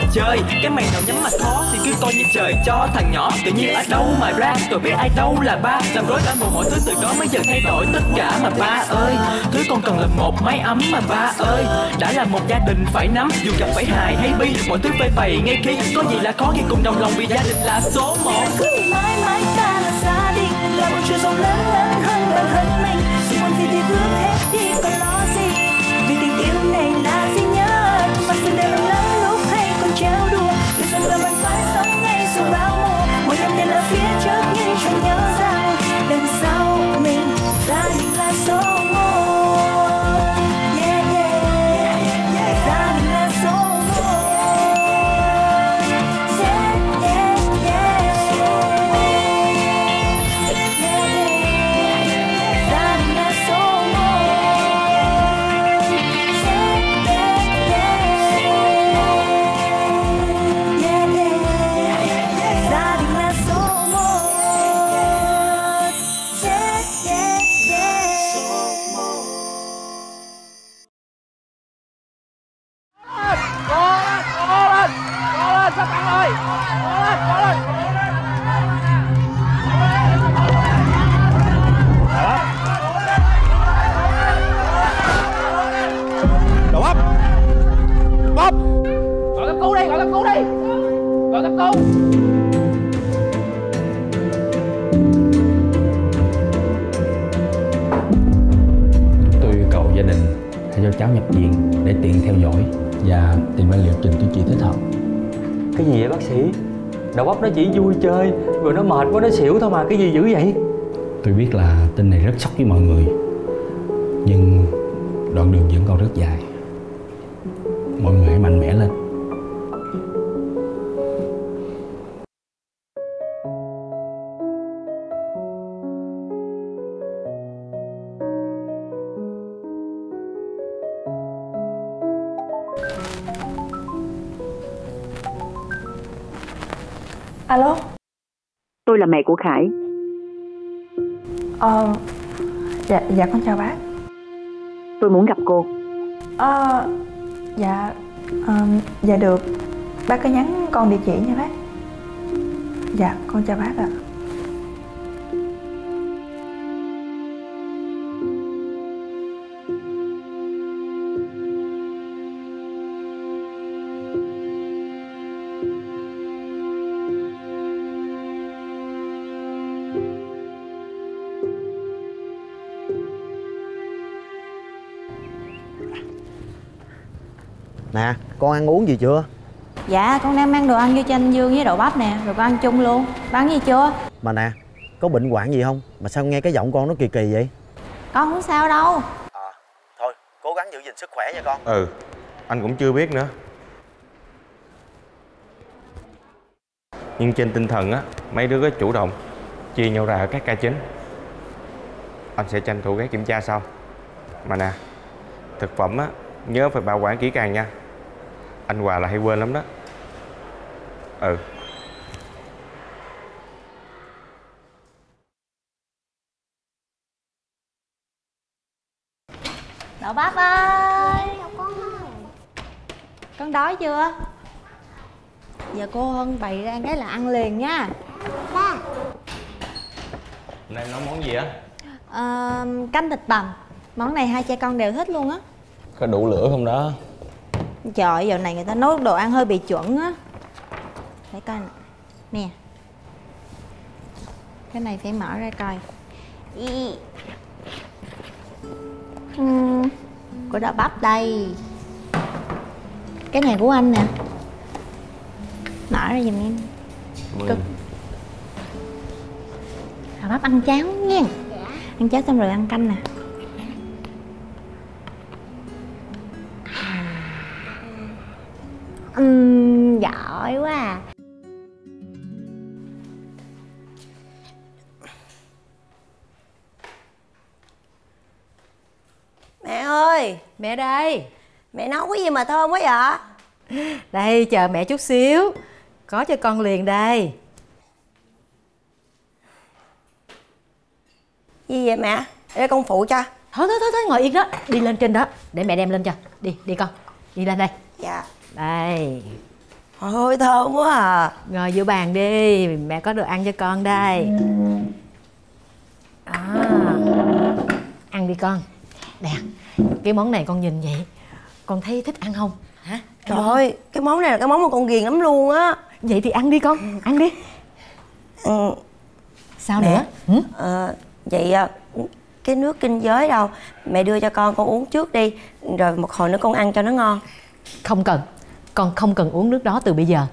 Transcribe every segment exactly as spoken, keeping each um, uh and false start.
trò chơi. Cái mày nào nhắm mặt khó thì kêu tôi như trời cho thằng nhỏ. Tự nhiên ở đâu mà ra, tôi biết ai đâu là ba. Làm rối cả một mọi thứ, từ đó mấy giờ thay đổi tất cả mà ba ơi. Thứ con cần là một mái ấm mà ba ơi. Đã là một gia đình phải nắm, dù gặp phải hài hay bi, mọi thứ phải bày ngay khi. Có gì là khó khi cùng đồng lòng vì gia đình là số một. Cứ mãi mãi ta là gia đình, là một chuyện rộng lớn lớn hơn đời hơn mình. Sự buồn thì thì vướng hết đi còn lo gì, vì tình yêu này là gì nhớ. Mà tình đời mình lớn lúc hay còn treo đùa, vì rằng là mình phải sống ngay dù bao mùa. Mỗi năm đến ở phía trước nhưng chẳng nhớ rằng đằng sau mình gia đình là số một. Đầu óc nó chỉ vui chơi, rồi nó mệt quá nó xỉu thôi mà, cái gì dữ vậy? Tôi biết là tin này rất sốc với mọi người, nhưng đoạn đường vẫn còn rất dài. Mọi người hãy mạnh mẽ lên. Alo, tôi là mẹ của Khải. Ờ, dạ, dạ con chào bác. Tôi muốn gặp cô. Ờ, dạ, um, dạ được. Bác có nhắn con địa chỉ nha bác. Dạ, con chào bác ạ. À. Nè, con ăn uống gì chưa? Dạ, con đang mang đồ ăn vô cho anh Dương với đậu bắp nè, rồi con ăn chung luôn. Bán gì chưa? Mà nè, có bệnh hoạn gì không? Mà sao nghe cái giọng con nó kỳ kỳ vậy? Con không sao đâu. À, thôi, cố gắng giữ gìn sức khỏe nha con. Ừ, anh cũng chưa biết nữa. Nhưng trên tinh thần á, mấy đứa có chủ động chia nhau ra ở các ca chính. Anh sẽ tranh thủ ghé kiểm tra sau. Mà nè, thực phẩm á, nhớ phải bảo quản kỹ càng nha. Anh Hòa là hay quên lắm đó. Ừ. Đậu bắp ơi, con đói chưa? Giờ cô Hân bày ra cái là ăn liền nha. Ba, nay nấu món gì á? À, canh thịt bằm. Món này hai cha con đều thích luôn á. Có đủ lửa không đó? Trời, giờ này người ta nấu đồ ăn hơi bị chuẩn á. Để coi nè. Nè, cái này phải mở ra coi. uhm, Của đậu bắp đây. Cái này của anh nè. Mở ra giùm em. Cực. Đậu bắp ăn cháo nha. Ăn cháo xong rồi ăn canh nè. Uhm, giỏi quá à. Mẹ ơi, mẹ đây. Mẹ nấu cái gì mà thơm quá vậy? Đây, chờ mẹ chút xíu. Có cho con liền đây. Gì vậy mẹ? Để con phụ cho. Thôi, thôi, thôi, ngồi yên đó. Đi lên trên đó, để mẹ đem lên cho. Đi, đi con. Đi lên đây. Dạ. Đây. Ôi thơm quá à. Ngồi vô bàn đi, mẹ có đồ ăn cho con đây. À, ăn đi con. Nè, cái món này con nhìn vậy con thấy thích ăn không? Hả? Trời ơi, cái món này là cái món mà con ghiền lắm luôn á. Vậy thì ăn đi con, ăn đi. Ừ. Sao mẹ, nữa? Ừ? À, vậy cái nước kinh giới đâu? Mẹ đưa cho con, con uống trước đi. Rồi một hồi nữa con ăn cho nó ngon. Không cần, con không cần uống nước đó từ bây giờ.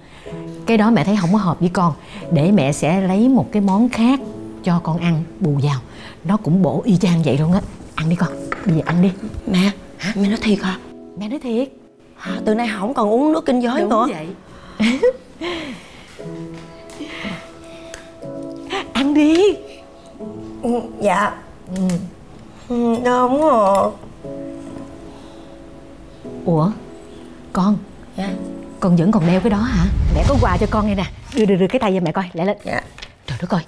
Cái đó mẹ thấy không có hợp với con. Để mẹ sẽ lấy một cái món khác cho con ăn bù vào. Nó cũng bổ y chang vậy luôn á. Ăn đi con, bây giờ ăn đi. Mẹ, hả? Mẹ nói thiệt hả? Mẹ nói thiệt. Hả? Từ nay không còn uống nước kinh giới nữa. Đúng vậy. Ăn đi. Dạ. Ừ. Ừ, đúng rồi. Ủa? Con. Dạ. Con vẫn còn đeo cái đó hả? Mẹ có quà cho con đây nè. Đưa đưa đưa cái tay cho mẹ coi, lẹ lên. Dạ. Trời đất ơi.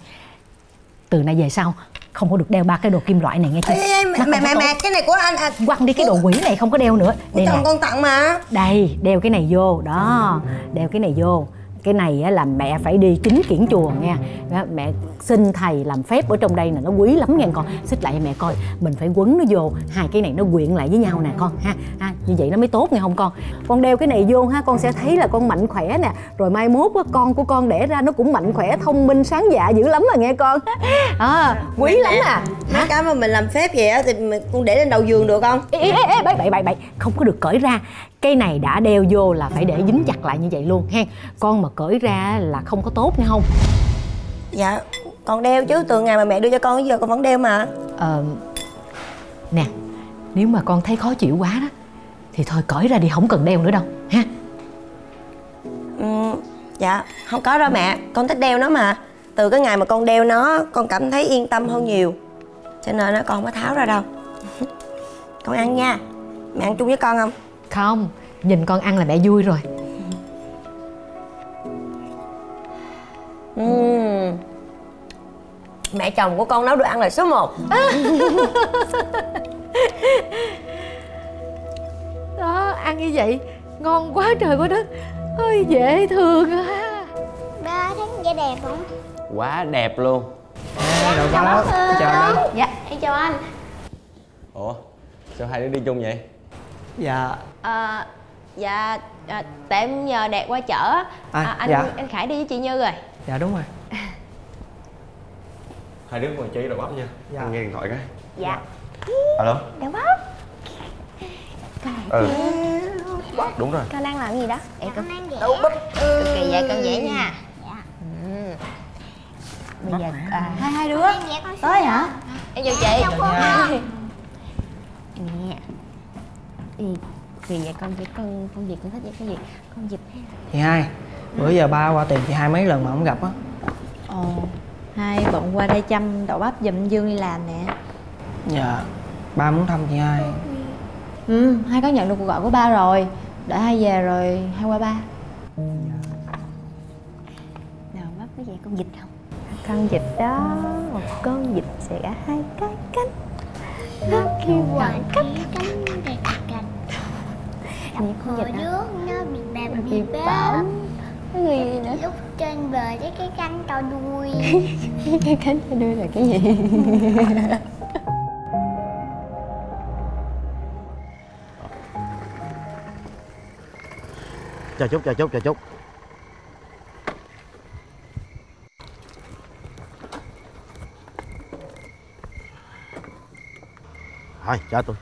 Từ nay về sau không có được đeo ba cái đồ kim loại này nghe chưa? Ê, mẹ mẹ mẹ, mẹ cái này của anh à. Quăng đi cái đồ quỷ này, không có đeo nữa. Đây chồng con tặng mà. Đây, đeo cái này vô, đó. Đeo cái này vô. Cái này là mẹ phải đi chính kiển chùa nha. Mẹ xin thầy làm phép ở trong đây là nó quý lắm nha con. Xích lại mẹ coi, mình phải quấn nó vô, hai cái này nó quyện lại với nhau nè con ha. Ha, như vậy nó mới tốt nghe không con. Con đeo cái này vô ha, con sẽ thấy là con mạnh khỏe nè. Rồi mai mốt con của con đẻ ra nó cũng mạnh khỏe, thông minh, sáng dạ dữ lắm mà nghe con. À, quý lắm à. Mấy cái mà mình làm phép vậy á thì con để lên đầu giường được không? Ê ê ê, bậy bậy bậy bậy, không có được cởi ra. Cái này đã đeo vô là phải để dính chặt lại như vậy luôn ha. Con mà cởi ra là không có tốt nghe không? Dạ, con đeo chứ, từ ngày mà mẹ đưa cho con giờ con vẫn đeo mà. Ờ, nè, nếu mà con thấy khó chịu quá đó thì thôi cởi ra đi, không cần đeo nữa đâu ha. Ừ, dạ, không có đâu mẹ, con thích đeo nó mà. Từ cái ngày mà con đeo nó, con cảm thấy yên tâm hơn nhiều. Cho nên nó con không có tháo ra đâu. Con ăn nha, mẹ ăn chung với con không? Không, nhìn con ăn là mẹ vui rồi. Uhm. Mẹ chồng của con nấu đồ ăn là số một. Đó, ăn như vậy ngon quá trời quá đất. Ôi dễ thương ha. Ba thấy vẻ đẹp không? Quá đẹp luôn. Ê, đồ con đó. Chào anh. Dạ, em chào anh. Ủa, sao hai đứa đi chung vậy? Dạ. À, dạ, à, tại em nhờ Đạt qua chở á. À, à, anh, dạ. Anh Khải đi với chị Như rồi. Dạ đúng rồi. Hai đứa ngồi chơi đầu bắp nha. Dạ. Anh nghe điện thoại cái. Dạ. Alo. Đầu bắp. Ừ. Bắp. Đúng rồi. Con đang làm gì đó? Dạ, con đang vẽ. Đầu bắp. Ừ. Cực kỳ vậy con vẽ nha. Dạ. Ừ. Bây giờ à, hai hai đứa. Tới hả? Em chào chị. Nè. Ừ. Vì vậy con chỉ con con Việt con thích vậy cái gì con Việt hay là... Chị Hai, bữa giờ ba qua tìm chị Hai mấy lần mà không gặp á. Ồ, hai bận qua đây chăm đậu bắp giùm Dương đi làm nè. Dạ, ba muốn thăm chị Hai. Ừ, Hai có nhận được cuộc gọi của ba rồi. Đợi Hai về rồi Hai qua ba. Đậu bắp có vậy con vịt không? Con vịt đó, một con vịt sẽ gả hai cái cánh. Nó kêu hoài cánh cánh đẹp. Những con vịt nước nó bị bầm bị bám. Cái gì nữa? Lúc trên bờ với cái cánh to đuôi. Cái cánh to đuôi là cái gì? Chờ chút, chờ chút, chờ chút. Thôi, chờ tôi.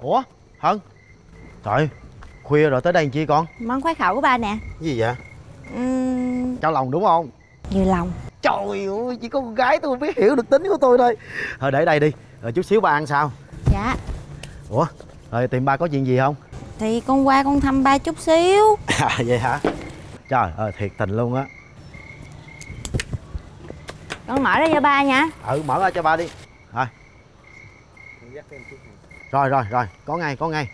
Ủa? Hân? Trời, khuya rồi tới đây làm chi con? Món khoái khẩu của ba nè. Cái gì vậy? Uhm... Cháo lòng đúng không? Như lòng. Trời ơi, chỉ có con gái tôi mới hiểu được tính của tôi thôi. Thôi để đây đi, rồi chút xíu ba ăn sao? Dạ. Ủa? Rồi tìm ba có chuyện gì không? Thì con qua con thăm ba chút xíu. À vậy hả? Trời ơi, thiệt tình luôn á. Con mở ra cho ba nha. Ừ, mở ra cho ba đi. Rồi. Rồi rồi rồi, có ngay, có ngay.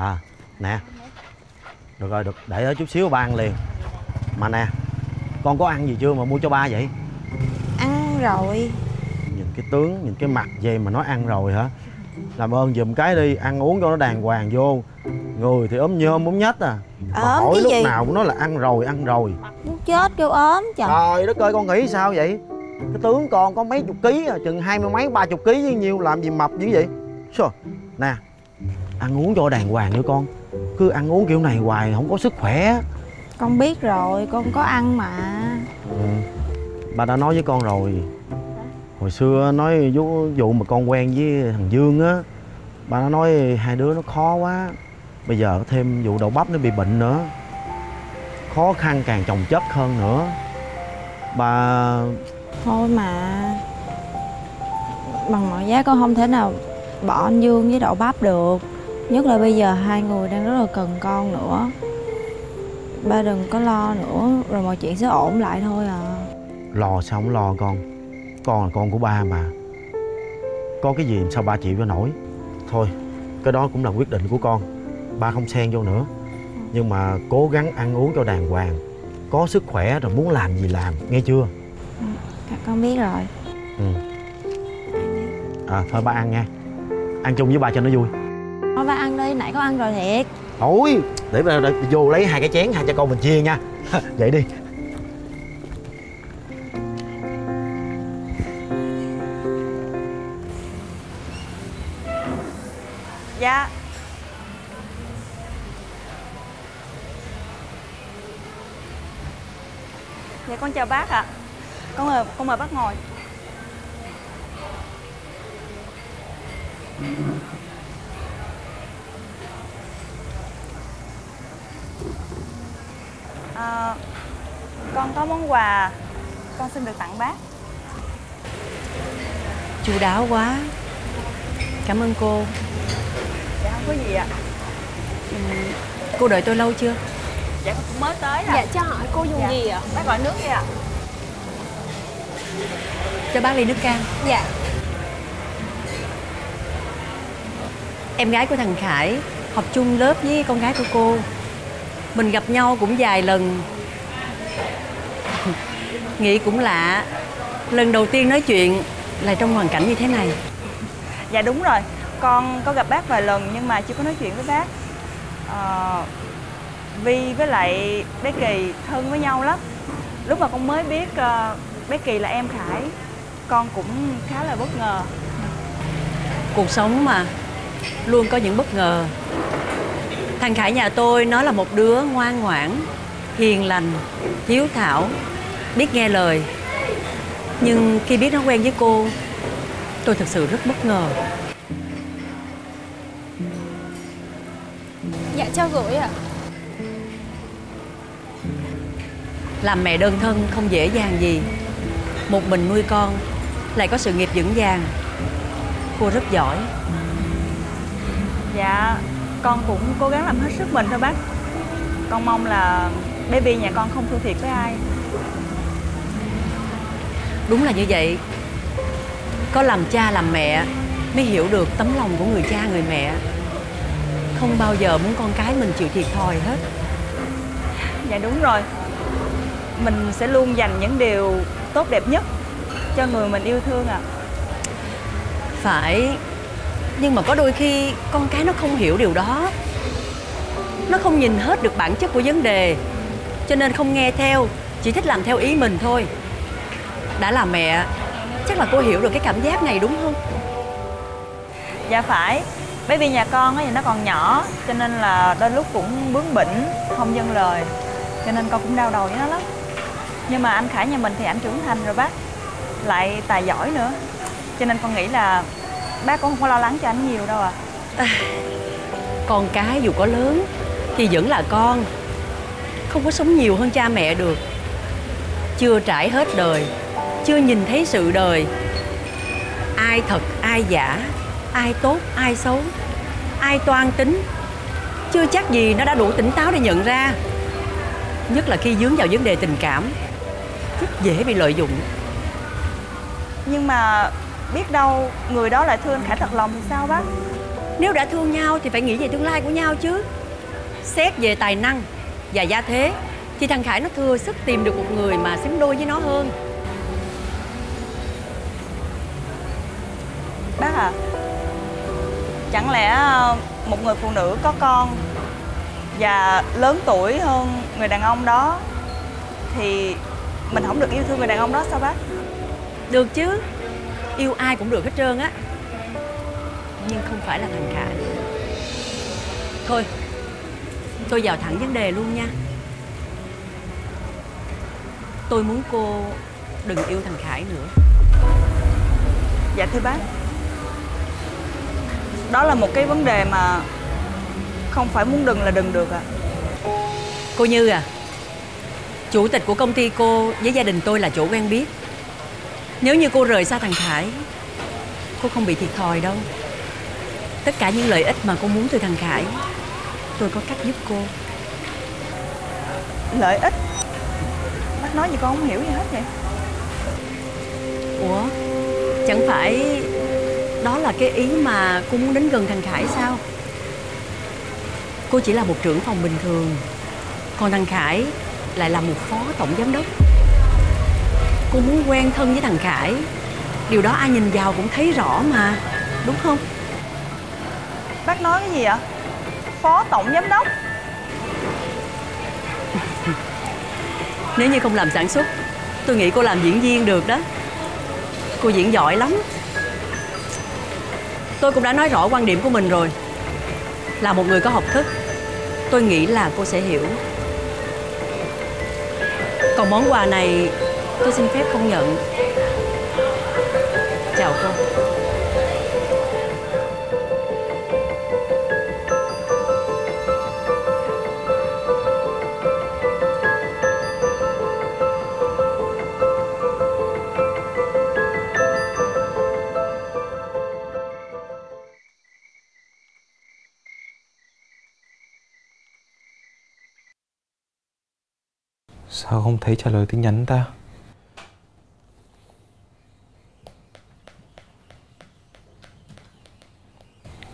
À nè, được rồi, được, để đó chút xíu ba ăn liền. Mà nè, con có ăn gì chưa mà mua cho ba vậy? Ăn rồi. Nhìn cái tướng, nhìn cái mặt gì mà nói ăn rồi hả? Làm ơn giùm cái đi, ăn uống cho nó đàng hoàng vô. Người thì ốm nhôm ốm nhách à, mà ốm hỏi cái lúc gì? Nào cũng nói là ăn rồi, ăn rồi. Muốn chết kêu ốm trời. Trời đất ơi, con nghĩ sao vậy? Cái tướng con có mấy chục ký à, chừng hai mươi mấy ba chục ký với nhiêu, làm gì mập như vậy? Sao? Nè, ăn uống cho đàng hoàng nữa con. Cứ ăn uống kiểu này hoài không có sức khỏe. Con biết rồi, con có ăn mà. Ừ, ba đã nói với con rồi. Hồi xưa nói vụ mà con quen với thằng Dương á, ba đã nói hai đứa nó khó quá. Bây giờ có thêm vụ đậu bắp nó bị bệnh nữa, khó khăn càng chồng chất hơn nữa. Ba... Thôi mà, bằng mọi giá con không thể nào bỏ anh Dương với đậu bắp được. Nhất là bây giờ hai người đang rất là cần con nữa. Ba đừng có lo nữa, rồi mọi chuyện sẽ ổn lại thôi à. Lo sao không lo con, con là con của ba mà. Có cái gì sao ba chịu cho nổi. Thôi, cái đó cũng là quyết định của con, ba không xen vô nữa. Nhưng mà cố gắng ăn uống cho đàng hoàng, có sức khỏe rồi muốn làm gì làm, nghe chưa? Ừ, con biết rồi. Ừ. À, thôi ba ăn nha. Ăn chung với ba cho nó vui. Thôi ba ăn đi, nãy có ăn rồi thiệt. Thôi, để, để, để vô lấy hai cái chén, hai cha con mình chia nha. Vậy đi. Dạ. Dạ con chào bác ạ. À. Con mời, con mời bác ngồi. À, con có món quà con xin được tặng bác. Chu đáo quá. Cảm ơn cô. Dạ không có gì ạ. Ừ, cô đợi tôi lâu chưa? Dạ con cũng mới tới ạ. Dạ cho hỏi cô dùng dạ. gì ạ? Bác gọi nước đi ạ. Cho bác ly nước cam. Dạ. Em gái của thằng Khải học chung lớp với con gái của cô. Mình gặp nhau cũng vài lần. Nghĩ cũng lạ, lần đầu tiên nói chuyện là trong hoàn cảnh như thế này. Dạ đúng rồi, con có gặp bác vài lần nhưng mà chưa có nói chuyện với bác. à, Vi với lại bé Kỳ thân với nhau lắm. Lúc mà con mới biết uh, bé Kỳ là em Khải, con cũng khá là bất ngờ. Cuộc sống mà, luôn có những bất ngờ. Thằng Khải nhà tôi nó là một đứa ngoan ngoãn, hiền lành, hiếu thảo, biết nghe lời. Nhưng khi biết nó quen với cô, tôi thật sự rất bất ngờ. Dạ cho gửi ạ. Làm mẹ đơn thân không dễ dàng gì. Một mình nuôi con, lại có sự nghiệp vững vàng. Cô rất giỏi. Dạ con cũng cố gắng làm hết sức mình thôi bác. Con mong là bé Bi nhà con không thua thiệt với ai. Đúng là như vậy. Có làm cha làm mẹ mới hiểu được tấm lòng của người cha người mẹ. Không bao giờ muốn con cái mình chịu thiệt thòi hết. Dạ đúng rồi. Mình sẽ luôn dành những điều tốt đẹp nhất cho người mình yêu thương ạ. À. Phải. Nhưng mà có đôi khi con cái nó không hiểu điều đó. Nó không nhìn hết được bản chất của vấn đề, cho nên không nghe theo, chỉ thích làm theo ý mình thôi. Đã là mẹ, chắc là cô hiểu được cái cảm giác này đúng không? Dạ phải. Bởi vì nhà con thì nó còn nhỏ, cho nên là đôi lúc cũng bướng bỉnh, không vâng lời. Cho nên con cũng đau đầu với nó lắm. Nhưng mà anh Khải nhà mình thì ảnh trưởng thành rồi bác, lại tài giỏi nữa. Cho nên con nghĩ là bác cũng không có lo lắng cho anh nhiều đâu à. À, con cái dù có lớn thì vẫn là con, không có sống nhiều hơn cha mẹ được. Chưa trải hết đời, chưa nhìn thấy sự đời. Ai thật ai giả, ai tốt ai xấu, ai toan tính, chưa chắc gì nó đã đủ tỉnh táo để nhận ra. Nhất là khi vướng vào vấn đề tình cảm, rất dễ bị lợi dụng. Nhưng mà biết đâu người đó lại thương Khải thật lòng thì sao bác? Nếu đã thương nhau thì phải nghĩ về tương lai của nhau chứ. Xét về tài năng và gia thế thì thằng Khải nó thừa sức tìm được một người mà xứng đôi với nó hơn. Bác à, chẳng lẽ một người phụ nữ có con và lớn tuổi hơn người đàn ông đó thì mình không được yêu thương người đàn ông đó sao bác? Được chứ, yêu ai cũng được hết trơn á. Nhưng không phải là thằng Khải. Thôi, tôi vào thẳng vấn đề luôn nha. Tôi muốn cô đừng yêu thằng Khải nữa. Dạ thưa bác, đó là một cái vấn đề mà không phải muốn đừng là đừng được ạ. Cô Như à, chủ tịch của công ty cô với gia đình tôi là chỗ quen biết. Nếu như cô rời xa thằng Khải, cô không bị thiệt thòi đâu. Tất cả những lợi ích mà cô muốn từ thằng Khải, tôi có cách giúp cô. Lợi ích? Bác nói gì con không hiểu gì hết vậy? Ủa, chẳng phải đó là cái ý mà cô muốn đến gần thằng Khải sao? Cô chỉ là một trưởng phòng bình thường, còn thằng Khải lại là một phó tổng giám đốc. Cô muốn quen thân với thằng Khải, điều đó ai nhìn vào cũng thấy rõ mà, đúng không? Bác nói cái gì ạ? Phó tổng giám đốc? Nếu như không làm sản xuất, tôi nghĩ cô làm diễn viên được đó. Cô diễn giỏi lắm. Tôi cũng đã nói rõ quan điểm của mình rồi. Là một người có học thức, tôi nghĩ là cô sẽ hiểu. Còn món quà này tôi xin phép không nhận. Chào cô. Sao không thấy trả lời tin nhắn ta?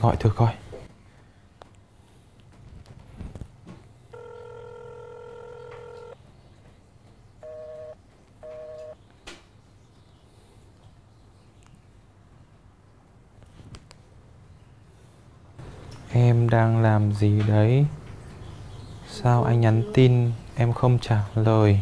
Gọi thử coi. Em đang làm gì đấy? Sao anh nhắn tin em không trả lời?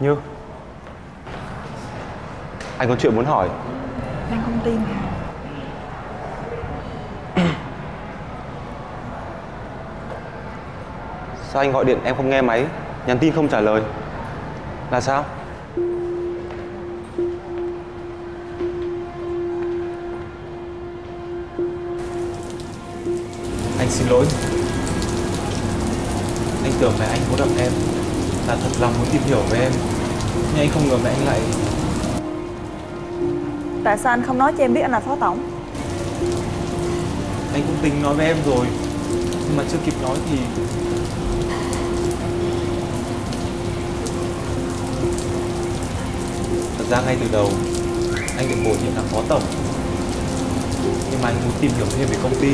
Như, anh có chuyện muốn hỏi. Anh không tin hả? Sao anh gọi điện em không nghe máy, nhắn tin không trả lời? Là sao? Anh xin lỗi. Anh tưởng là anh cố đập em, là thật lòng muốn tìm hiểu về em, nhưng anh không ngờ mẹ anh lại... Tại sao anh không nói cho em biết anh là phó tổng? Anh cũng tính nói với em rồi, nhưng mà chưa kịp nói thì... Thật ra ngay từ đầu anh định bổ nhiệm làm phó tổng, nhưng mà anh muốn tìm hiểu thêm về công ty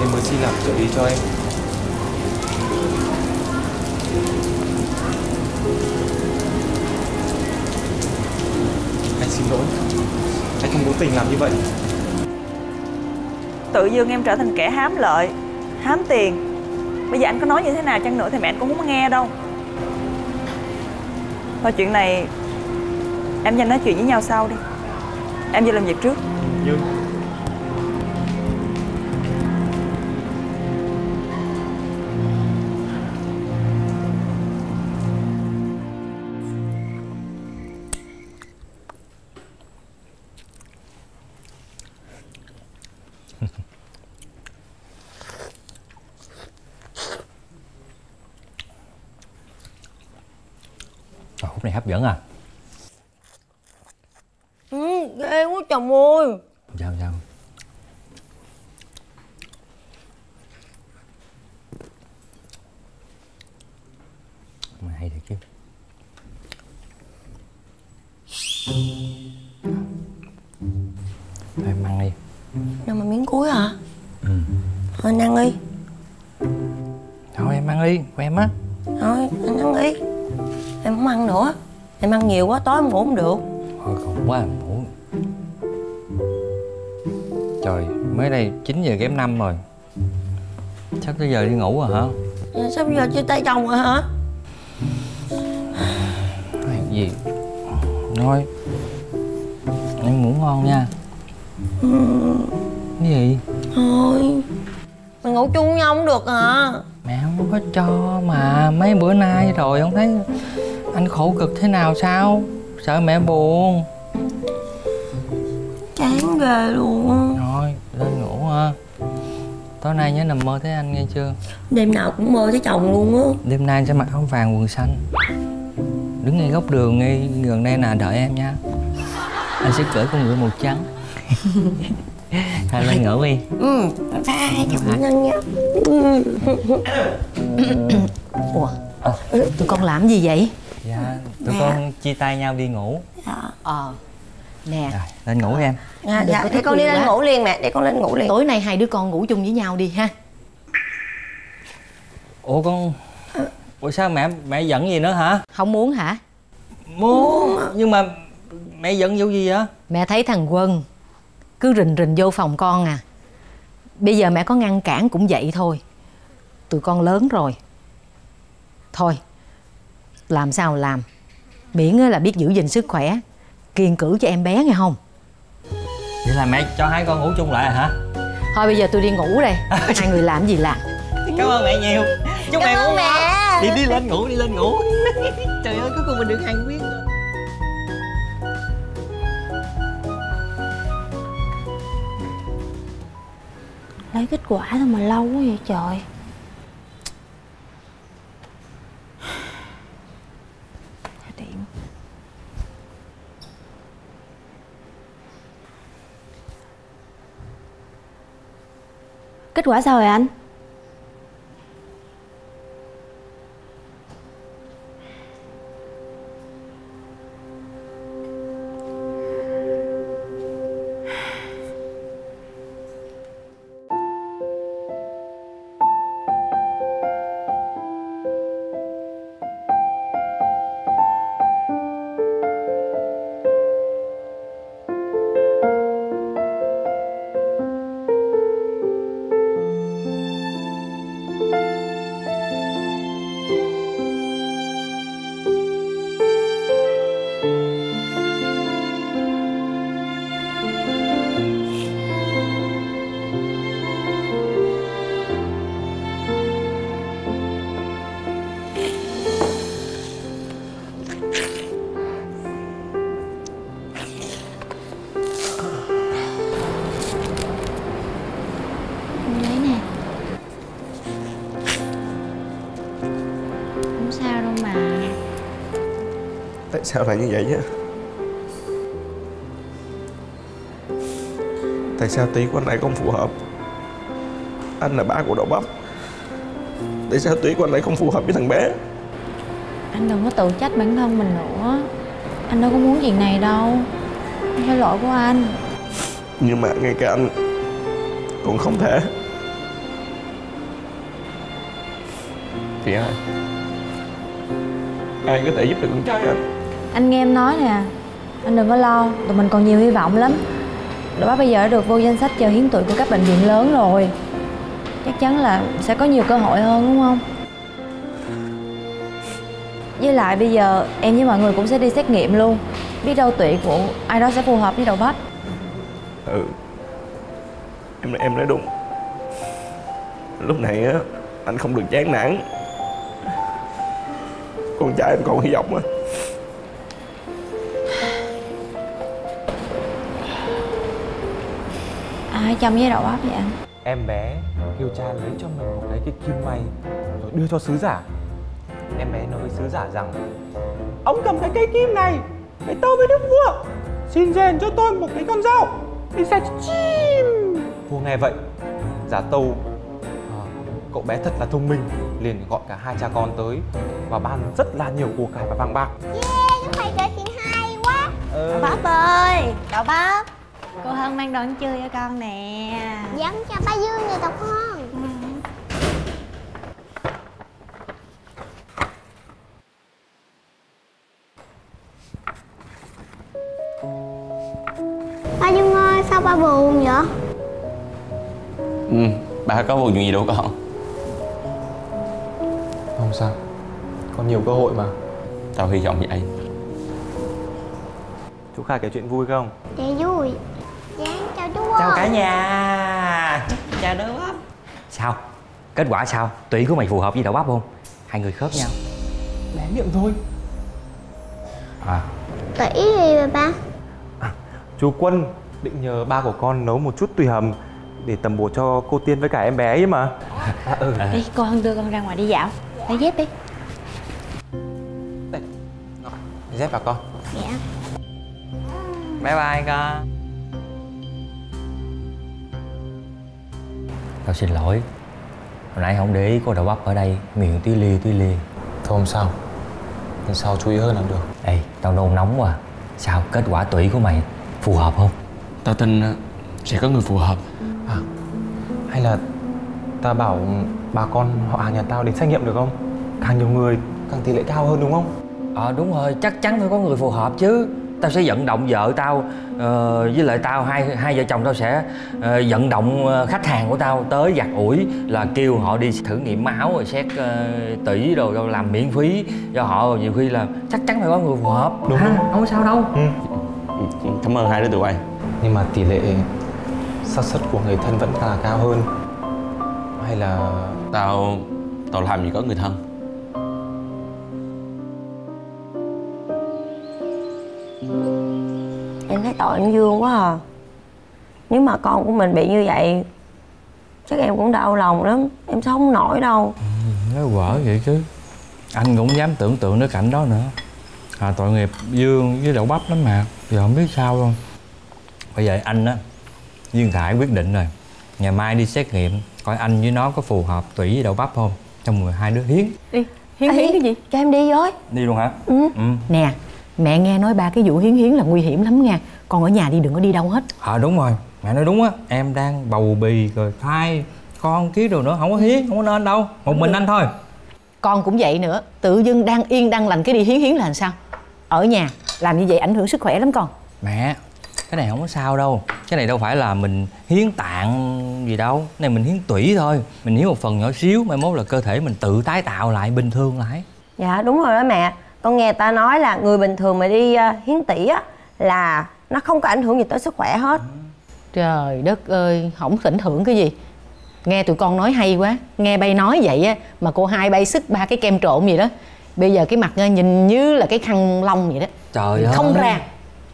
nên mới xin làm trợ lý cho em. xin lỗi, anh không cố tình làm như vậy. Tự dưng em trở thành kẻ hám lợi, hám tiền. Bây giờ anh có nói như thế nào chăng nữa thì mẹ anh cũng không nghe đâu. Thôi chuyện này em và anh nói chuyện với nhau sau đi. Em về làm việc trước. Nhưng khúc này hấp dẫn à? Ừ, ghê quá chồng ơi. Sao sao? Mà hay thiệt chứ. Thôi em ăn đi. Nào mà miếng cuối hả? Ừ. Thôi anh ăn đi. Thôi em ăn đi, của em á. Thôi anh ăn đi. Em không ăn nữa. Em ăn nhiều quá, tối em ngủ không được. Thôi khổ quá em ngủ. Trời, mới đây chín giờ kém năm rồi. Sắp tới giờ đi ngủ rồi hả? À, sắp giờ chia tay chồng rồi hả? Nói gì? Thôi em ngủ ngon nha. Ừ. Cái gì? Thôi mình ngủ chung với nhau không được hả? Mẹ không có cho mà. Mấy bữa nay rồi không thấy anh khổ cực thế nào sao? Sợ mẹ buồn. Chán ghê luôn. Rồi, lên ngủ ha. Tối nay nhớ nằm mơ thấy anh nghe chưa? Đêm nào cũng mơ thấy chồng luôn á. Đêm nay anh sẽ mặc áo vàng quần xanh, đứng ngay góc đường ngay gần đây nè, đợi em nha. Anh sẽ cởi con ngựa màu trắng. Thôi lên ngủ đi. Ừ, bye bye, cảm ơn anh nha. Ủa, à, tụi con làm gì vậy? Dạ, tụi nè. con chia tay nhau đi ngủ. Dạ. Ờ. Nè. Rồi, lên ngủ em. Dạ, dạ để con đi lên quá. ngủ liền mẹ, để con lên ngủ liền. Tối nay hai đứa con ngủ chung với nhau đi ha. Ủa con... Ủa sao mẹ, mẹ giận gì nữa hả? Không muốn hả? Muốn, nhưng mà mẹ giận vụ gì vậy? Mẹ thấy thằng Quân cứ rình rình vô phòng con à. Bây giờ mẹ có ngăn cản cũng vậy thôi. Tụi con lớn rồi. Thôi, làm sao làm, miễn là biết giữ gìn sức khỏe, kiêng cữ cho em bé nghe không. Vậy là mẹ cho hai con ngủ chung lại hả? Thôi bây giờ tôi đi ngủ đây. Hai người làm gì làm. Cảm ơn mẹ nhiều. Chúc mẹ ngủ ngon. Đi đi lên ngủ, đi lên ngủ. Trời ơi, cuối cùng mình được hàn huyên rồi. Lấy kết quả thôi mà lâu quá vậy trời. Kết quả sao rồi anh? Sao lại như vậy chứ? Tại sao tí của anh lại không phù hợp? Anh là ba của đậu bắp. Tại sao tí của anh lại không phù hợp với thằng bé? Anh đừng có tự trách bản thân mình nữa. Anh đâu có muốn chuyện này đâu. Không phải lỗi của anh. Nhưng mà ngay cả anh cũng không thể. Thì ai? Ai có thể giúp được con trai anh? Anh nghe em nói nè, Anh đừng có lo, tụi mình còn nhiều hy vọng lắm. Đội bác bây giờ đã được vô danh sách chờ hiến tụi của các bệnh viện lớn rồi. Chắc chắn là sẽ có nhiều cơ hội hơn, đúng không? Với lại bây giờ em với mọi người cũng sẽ đi xét nghiệm luôn. Biết đâu tuyển của ai đó sẽ phù hợp với đầu bách. Ừ, em, em nói đúng. Lúc này á, anh không được chán nản. Con trai em còn hy vọng á. Ai chăm với đầu óc vậy anh? Em bé kêu cha lấy cho mình một cái cái kim may rồi đưa cho sứ giả. Em bé nói với sứ giả rằng: ông cầm cái cây kim này để tôi với đức vua xin rèn cho tôi một cái con dao đi săn chim. Vua nghe vậy, giả tâu à, cậu bé thật là thông minh, liền gọi cả hai cha con tới và ban rất là nhiều của cải và vàng bạc. Yeah, chúng mày kể chuyện hay quá. Ừ. Đậu bác ơi, đậu bác, cô Hân mang đồ ăn trưa cho con nè. Dẫn cho ba Dương nè đậu Hân. Ừ. Ba Dương ơi, sao ba buồn vậy? Ừ, ba có buồn chuyện gì đâu con. Không sao, còn nhiều cơ hội mà. Tao hy vọng vậy. Chú Kha kể chuyện vui không? Dạ vui. Dạ, chào chú ơi. Chào cả nhà. Chào đứa bắp. Sao? Kết quả sao? Tuyển của mày phù hợp với đậu bắp không? Hai người khớp nhau. Lé miệng thôi. À. Tỷ gì rồi ba? À, chú Quân định nhờ ba của con nấu một chút tùy hầm để tẩm bổ cho cô Tiên với cả em bé ấy mà. À, ừ. Đi, cô Hân đưa con ra ngoài đi dạo. Lấy dép đi. Để dép vào con. Dạ. Bye bye con. Tao xin lỗi, hồi nãy không để ý cô đầu bắp ở đây miệng tí li tí li. Thôi không sao, lần sau chú ý hơn làm được. Ê, tao nôn nóng quá. Sao, kết quả tủy của mày phù hợp không? Tao tin sẽ có người phù hợp. À, hay là ta bảo bà con họ hàng nhà tao đến xét nghiệm được không? Càng nhiều người càng tỷ lệ cao hơn đúng không? Ờ à, đúng rồi, chắc chắn phải có người phù hợp chứ. Tao sẽ vận động vợ tao, uh, với lại tao hai hai vợ chồng tao sẽ uh, vận động khách hàng của tao tới giặt ủi, là kêu họ đi thử nghiệm máu rồi xét uh, tủy rồi, rồi làm miễn phí cho họ. Nhiều khi là chắc chắn phải có người phù hợp. Đúng ha, không có sao đâu. Ừ. Cảm ơn hai đứa tụi bay. Nhưng mà tỷ lệ xác suất của người thân vẫn là cao hơn. Hay là tao tao làm gì có người thân. Em thấy tội anh Dương quá à. Nếu mà con của mình bị như vậy chắc em cũng đau lòng lắm. Em sống không nổi đâu. Ừ, nói quở vậy chứ anh cũng dám tưởng tượng đến cảnh đó nữa. À, tội nghiệp Dương với đậu bắp lắm mà. Giờ không biết sao luôn. Bởi vậy anh á, Dương Khải quyết định rồi. Ngày mai đi xét nghiệm coi anh với nó có phù hợp tủy với đậu bắp không. Trong người hai đứa hiến. Đi, hiến à, hiến cái gì? Cho em đi với. Đi luôn hả? Ừ, ừ. Nè, mẹ nghe nói ba cái vụ hiến hiến là nguy hiểm lắm nha. Con ở nhà đi, đừng có đi đâu hết. Ờ à, đúng rồi, mẹ nói đúng á. Em đang bầu bì rồi thai con ký đồ nữa, không có hiến, không có nên đâu. Một mình anh thôi. Con cũng vậy nữa, tự dưng đang yên đang lành cái đi hiến hiến là làm sao? Ở nhà làm như vậy ảnh hưởng sức khỏe lắm con. Mẹ, cái này không có sao đâu. Cái này đâu phải là mình hiến tạng gì đâu. Cái này mình hiến tủy thôi. Mình hiến một phần nhỏ xíu, mai mốt là cơ thể mình tự tái tạo lại bình thường lại. Dạ đúng rồi đó mẹ. Con nghe ta nói là người bình thường mà đi hiến tủy á là nó không có ảnh hưởng gì tới sức khỏe hết. Trời đất ơi, không ảnh hưởng cái gì. Nghe tụi con nói hay quá. Nghe bay nói vậy á mà cô hai bay xức ba cái kem trộn gì đó. Bây giờ cái mặt nhìn như là cái khăn lông vậy đó. Trời ơi, không ra.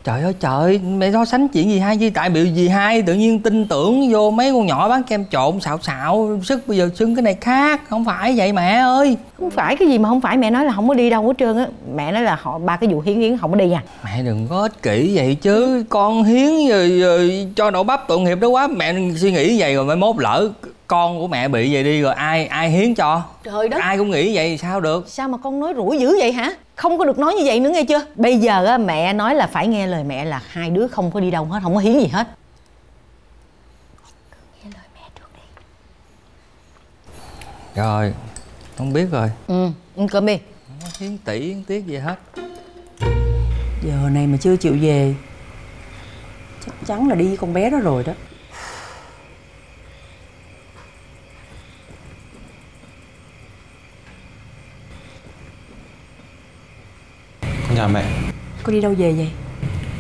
Trời ơi trời, mẹ so sánh chuyện gì hai chứ. Tại biểu gì hai tự nhiên tin tưởng vô mấy con nhỏ bán kem trộn xạo xạo sức. Bây giờ xưng cái này khác. Không phải vậy mẹ ơi. Không phải cái gì mà không phải. Mẹ nói là không có đi đâu hết trơn á. Mẹ nói là họ ba cái vụ hiến hiến không có đi à. Mẹ đừng có ích kỷ vậy chứ. Con hiến rồi, rồi cho đậu bắp tội nghiệp đó quá. Mẹ suy nghĩ vậy rồi mai mốt lỡ con của mẹ bị vậy đi rồi ai ai hiến cho. Trời đất, ai cũng nghĩ vậy sao được. Sao mà con nói rủi dữ vậy hả? Không có được nói như vậy nữa nghe chưa. Bây giờ á, mẹ nói là phải nghe lời mẹ, là hai đứa không có đi đâu hết, không có hiến gì hết. Nghe lời mẹ trước đi. Rồi, không biết rồi. Ừ, ăn cơm đi. Không có hiến tỉ hiến tiếc gì hết. giờ này mà chưa chịu về chắc chắn là đi với con bé đó rồi đó. Con chào mẹ. Con đi đâu về vậy?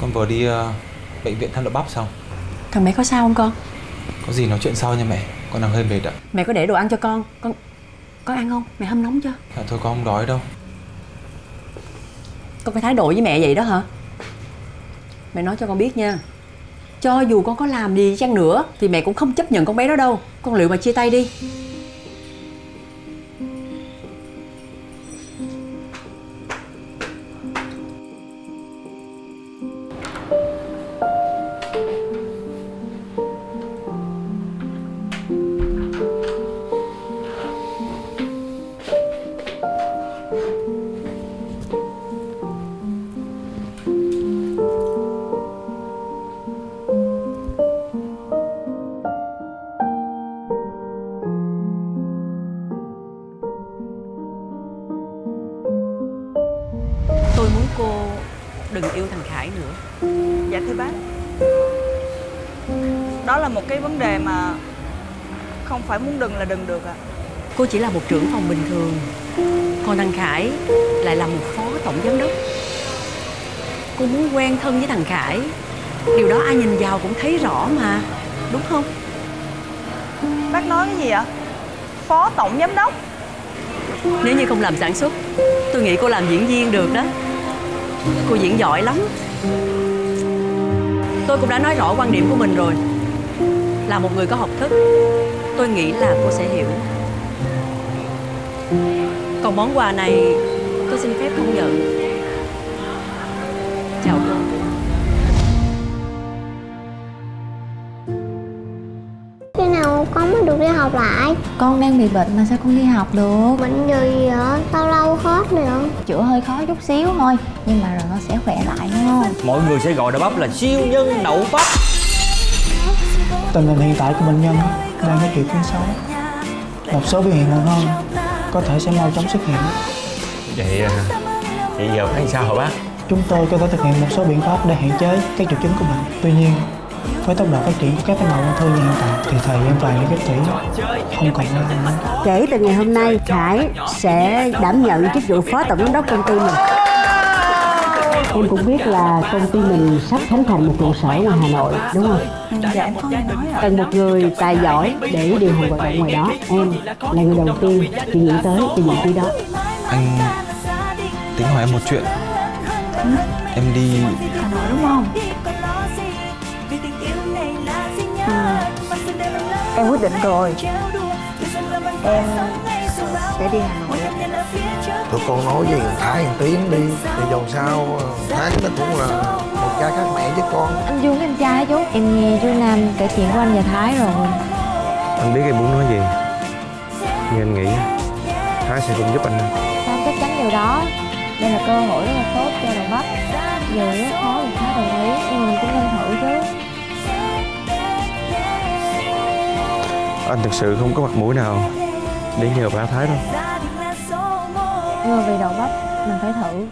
Con vừa đi uh, bệnh viện thăm đậu bắp xong. Thằng bé có sao không con? Có gì nói chuyện sau nha mẹ, con đang hơi mệt ạ. Mẹ có để đồ ăn cho con, con có ăn không? Mẹ hâm nóng chưa? À, thôi con không đói đâu. Con phải thái độ với mẹ vậy đó hả? Mẹ nói cho con biết nha, cho dù con có làm gì chăng nữa thì mẹ cũng không chấp nhận con bé đó đâu. Con liệu mà chia tay đi. Tôi muốn cô đừng yêu thằng Khải nữa. Dạ thưa bác, đó là một cái vấn đề mà không phải muốn đừng là đừng được ạ. Cô chỉ là một trưởng phòng bình thường, còn thằng Khải lại là một phó tổng giám đốc. Cô muốn quen thân với thằng Khải, điều đó ai nhìn vào cũng thấy rõ mà, đúng không? Bác nói cái gì ạ? Phó tổng giám đốc? Nếu như không làm sản xuất, tôi nghĩ cô làm diễn viên được đó. Cô diễn giỏi lắm. Tôi cũng đã nói rõ quan điểm của mình rồi. Là một người có học thức, tôi nghĩ là cô sẽ hiểu. Còn món quà này tôi xin phép không nhận. Chào cô. Khi nào con mới được đi học lại? Con đang bị bệnh mà sao con đi học được? Bệnh gì vậy? Tao lâu hết rồi. Chữa hơi khó chút xíu thôi, nhưng mà rồi nó sẽ khỏe lại nha. Mọi người sẽ gọi đậu bắp là siêu nhân đậu bắp. Tình hình hiện tại của bệnh nhân đang có triệu chứng xấu. Một số biểu hiện nặng hơn có thể sẽ mau chóng xuất hiện. Vậy vậy giờ phải sao hả bác? Chúng tôi có thể thực hiện một số biện pháp để hạn chế các triệu chứng của bệnh. Tuy nhiên, với tốc độ phát triển của các tế bào ung thư như hiện tại thì thời gian vài cái chỉ không còn lâu nữa. Kể từ ngày hôm nay, Khải sẽ đảm nhận chức vụ phó tổng giám đốc công ty mình. Em cũng biết là công ty mình sắp khánh thành một trụ sở ngoài Hà Nội, đúng không? Dạ, em có nghe nói ạ. Cần một người tài giỏi để điều hành hoạt động ngoài đó. Em là người đầu tiên chị nghĩ tới từ vị trí đó. Anh tính hỏi em một chuyện. Ừ. Em đi Hà Nội đúng không? Em quyết định rồi, em sẽ đi Hà Nội. Tụi con nói với Thái một tiếng đi, thì dầu sao Thái nó cũng là một cha khác mẹ với con. Anh Dương với em trai chú, em nghe chú Nam kể chuyện của anh và Thái rồi. Anh biết em muốn nói gì, nhưng anh nghĩ Thái sẽ cùng giúp anh. Sao chắc chắn điều đó, đây là cơ hội rất là tốt cho đậu bắp. Giờ rất khó thì Thái đồng ý, nhưng mình cũng nên thử chứ. Anh thực sự không có mặt mũi nào để nhờ bà Thái đâu. Vừa vì đậu bắp, mình phải thử.